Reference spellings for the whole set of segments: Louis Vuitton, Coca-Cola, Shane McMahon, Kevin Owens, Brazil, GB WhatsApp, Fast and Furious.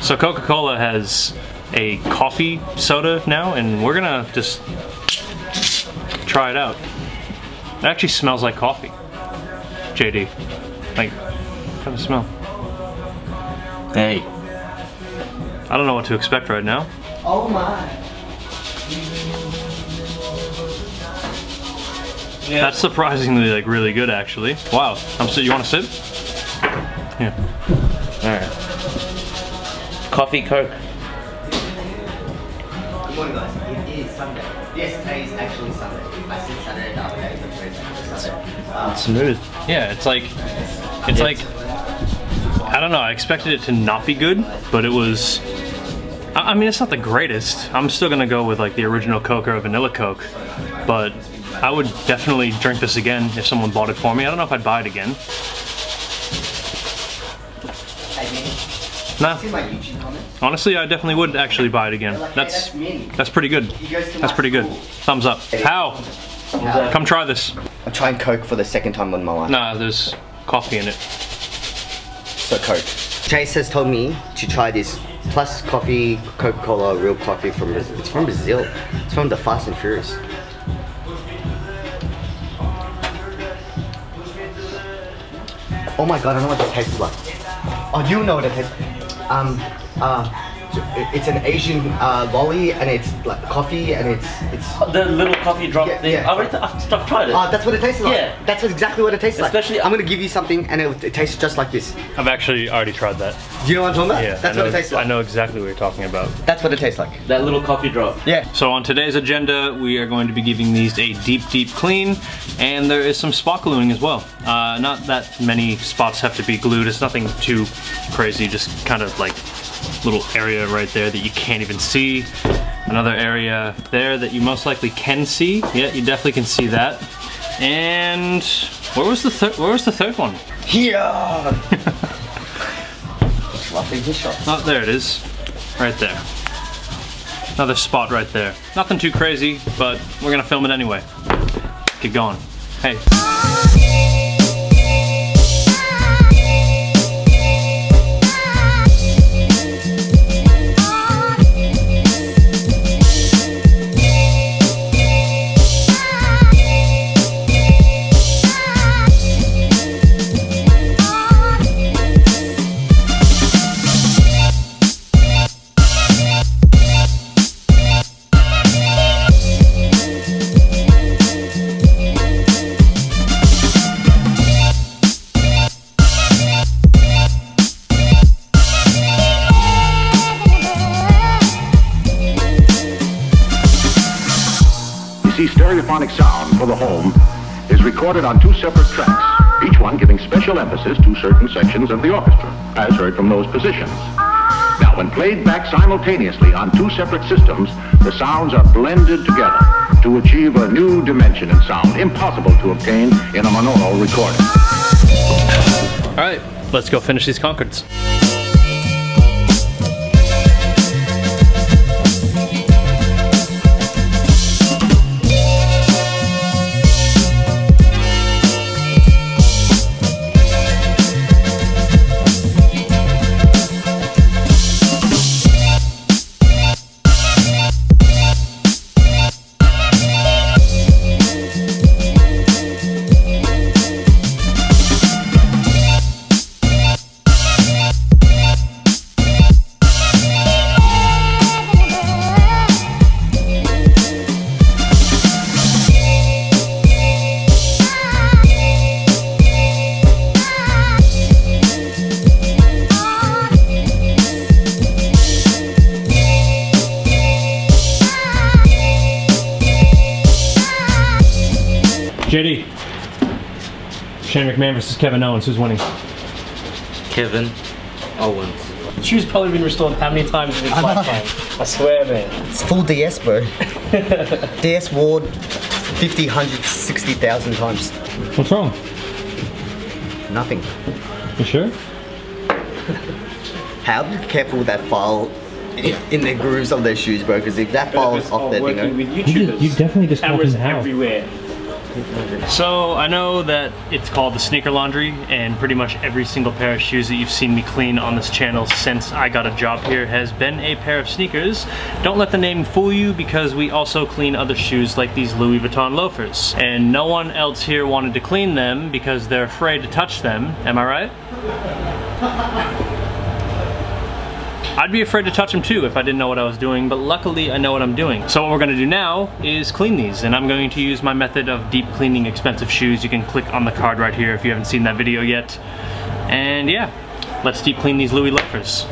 So Coca-Cola has a coffee soda now, and we're gonna just try it out. It actually smells like coffee. JD, like, have a smell. Hey. I don't know what to expect right now. Oh my. Yeah. That's surprisingly like really good actually. Wow. You want to sip? Yeah. Alright. Coffee Coke. Good morning guys. It is Sunday. Yes, today is actually Sunday. I said Saturday, the other day is Sunday. It's smooth. Yeah, it's like I don't know, I expected it to not be good, but it was, I mean, it's not the greatest. I'm still gonna go with like the original Coke or vanilla Coke, but I would definitely drink this again if someone bought it for me. I don't know if I'd buy it again. Nah. Honestly, I definitely would actually buy it again. That's pretty good. That's pretty good. Thumbs up. How? Come try this. I'm trying Coke for the second time in my life. Nah, there's coffee in it. So Coke. Chase has told me to try this plus coffee, Coca-Cola, real coffee from Brazil. It's from Brazil. It's from the Fast and Furious. Oh my god, I know what that tastes like. Oh, you know what it tastes like. It's an Asian lolly, and it's like coffee, and it's the little coffee drop thing. Yeah. I've tried it. That's what it tastes like. Yeah. That's exactly what it tastes like. I'm gonna give you something, and it tastes just like this. I've actually already tried that. Do you know what I'm talking about? Yeah. That's what it tastes like. I know exactly what you're talking about. That's what it tastes like. That little coffee drop. Yeah. So on today's agenda, we are going to be giving these a deep clean, and there is some spot gluing as well. Not that many spots have to be glued. It's nothing too crazy. Just kind of like little area right there that you can't even see. Another area there that you most likely can see. Yeah, you definitely can see that. And where was the third one? Here. Oh, there it is. Right there. Another spot right there. Nothing too crazy, but we're gonna film it anyway. Get going. Hey. Stereophonic sound for the home is recorded on two separate tracks, each one giving special emphasis to certain sections of the orchestra, as heard from those positions. Now, when played back simultaneously on two separate systems, the sounds are blended together to achieve a new dimension in sound impossible to obtain in a monaural recording. All right, let's go finish these concords. JD, Shane McMahon versus Kevin Owens, who's winning? Kevin Owens. Shoe's probably been restored how many times in his lifetime? I swear, man. It's full DS, bro. DS wore 50, 100, 60,000 times. What's wrong? Nothing. You sure? How? Be careful with that file. In the grooves of their shoes, bro, because if that file is off, they're going to... You definitely just caught his house. Cameras everywhere. So I know that it's called the sneaker laundry, and pretty much every single pair of shoes that you've seen me clean on this channel since I got a job here has been a pair of sneakers. Don't let the name fool you, because we also clean other shoes like these Louis Vuitton loafers, and no one else here wanted to clean them because they're afraid to touch them. Am I right? I'd be afraid to touch them too if I didn't know what I was doing, but luckily I know what I'm doing. So what we're gonna do now is clean these, and I'm going to use my method of deep cleaning expensive shoes. You can click on the card right here if you haven't seen that video yet. And yeah, let's deep clean these Louis loafers.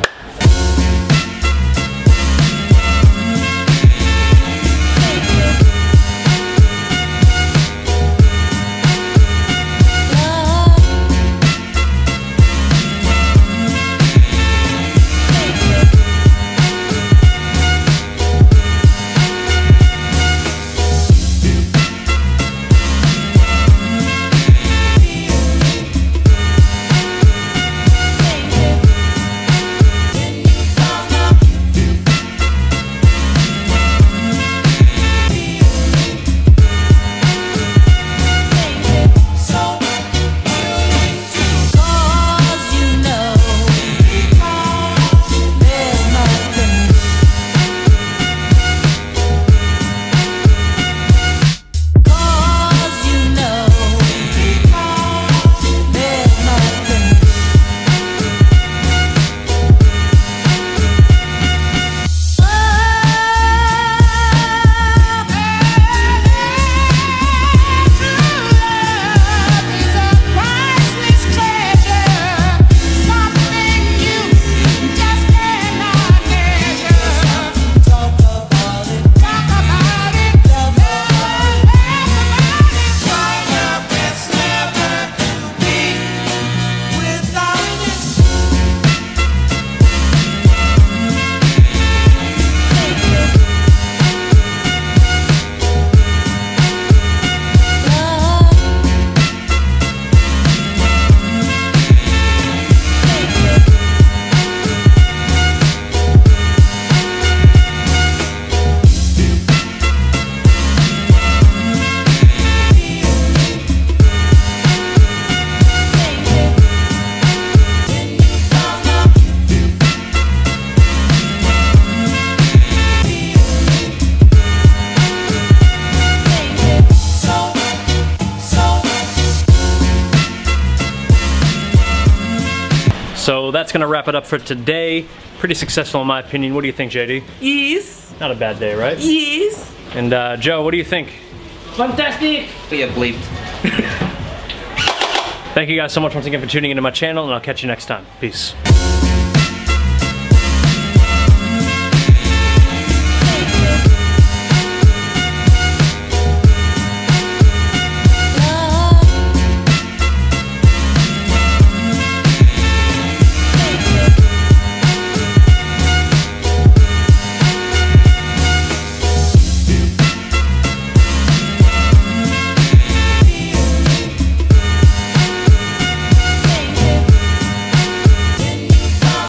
So that's gonna wrap it up for today. Pretty successful in my opinion. What do you think, JD? Yes. Not a bad day, right? Yes. And Joe, what do you think? Fantastic. We have bleeped. Thank you guys so much once again for tuning into my channel, and I'll catch you next time. Peace.